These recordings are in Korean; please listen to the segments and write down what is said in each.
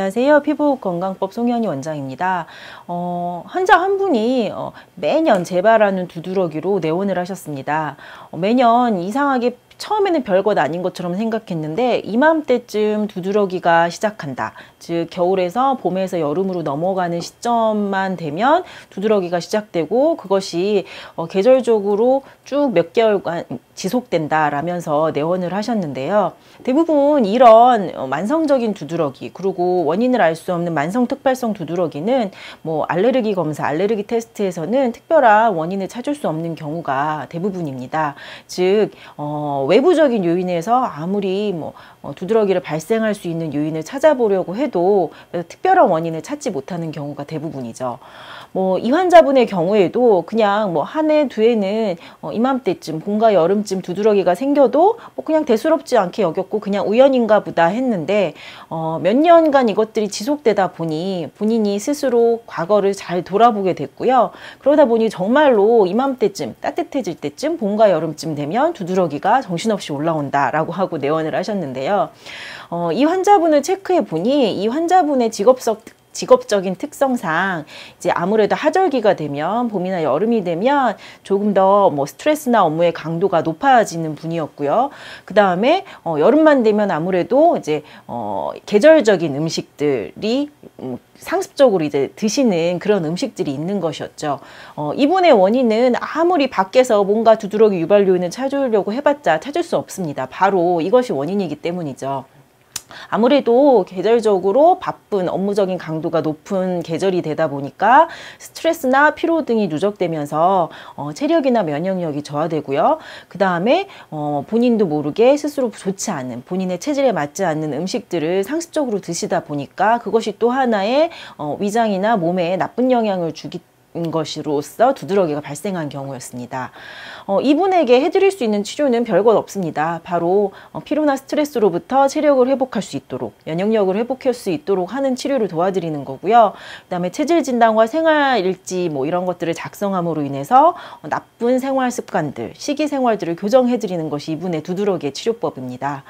안녕하세요. 피부건강법 송현희 원장입니다. 환자 한 분이 매년 재발하는 두드러기로 내원을 하셨습니다. 매년 이상하게 처음에는 별것 아닌 것처럼 생각했는데 이맘때쯤 두드러기가 시작한다. 즉 겨울에서 봄에서 여름으로 넘어가는 시점만 되면 두드러기가 시작되고 그것이 계절적으로 쭉 몇 개월간 지속된다라면서 내원을 하셨는데요. 대부분 이런 만성적인 두드러기 그리고 원인을 알 수 없는 만성특발성 두드러기는 알레르기 검사, 알레르기 테스트에서는 특별한 원인을 찾을 수 없는 경우가 대부분입니다. 즉 외부적인 요인에서 아무리 두드러기를 발생할 수 있는 요인을 찾아보려고 해도 특별한 원인을 찾지 못하는 경우가 대부분이죠. 이 환자분의 경우에도 그냥 한 해, 두 해는 이맘때쯤 봄과 여름쯤 두드러기가 생겨도 그냥 대수롭지 않게 여겼고 그냥 우연인가 보다 했는데 몇 년간 이것들이 지속되다 보니 본인이 스스로 과거를 잘 돌아보게 됐고요. 그러다 보니 정말로 이맘때쯤 따뜻해질 때쯤 봄과 여름쯤 되면 두드러기가 정신없이 올라온다라고 하고 내원을 하셨는데요. 이 환자분을 체크해 보니 이 환자분의 직업적인 특성상 이제 아무래도 하절기가 되면 봄이나 여름이 되면 조금 더 스트레스나 업무의 강도가 높아지는 분이었고요. 그 다음에 여름만 되면 아무래도 이제 계절적인 음식들이 상습적으로 이제 드시는 그런 음식들이 있는 것이었죠. 이분의 원인은 아무리 밖에서 뭔가 두드러기 유발 요인을 찾으려고 해봤자 찾을 수 없습니다. 바로 이것이 원인이기 때문이죠. 아무래도 계절적으로 바쁜 업무적인 강도가 높은 계절이 되다 보니까 스트레스나 피로 등이 누적되면서 체력이나 면역력이 저하되고요. 그 다음에 본인도 모르게 스스로 좋지 않은 본인의 체질에 맞지 않는 음식들을 상습적으로 드시다 보니까 그것이 또 하나의 위장이나 몸에 나쁜 영향을 주기 것으로서 두드러기가 발생한 경우였습니다. 이분에게 해드릴 수 있는 치료는 별것 없습니다. 바로 피로나 스트레스로부터 체력을 회복할 수 있도록 면역력을 회복할 수 있도록 하는 치료를 도와드리는 거고요. 그 다음에 체질 진단과 생활일지 이런 것들을 작성함으로 인해서 나쁜 생활 습관들, 식이 생활들을 교정해드리는 것이 이분의 두드러기의 치료법입니다.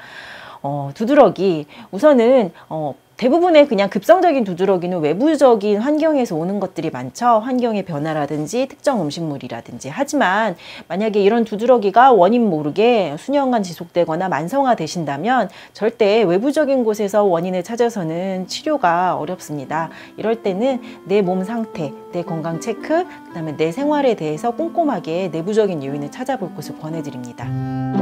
두드러기 우선은 대부분의 그냥 급성적인 두드러기는 외부적인 환경에서 오는 것들이 많죠. 환경의 변화라든지 특정 음식물이라든지. 하지만 만약에 이런 두드러기가 원인 모르게 수년간 지속되거나 만성화되신다면 절대 외부적인 곳에서 원인을 찾아서는 치료가 어렵습니다. 이럴 때는 내 몸 상태, 내 건강 체크, 그다음에 내 생활에 대해서 꼼꼼하게 내부적인 요인을 찾아볼 것을 권해드립니다.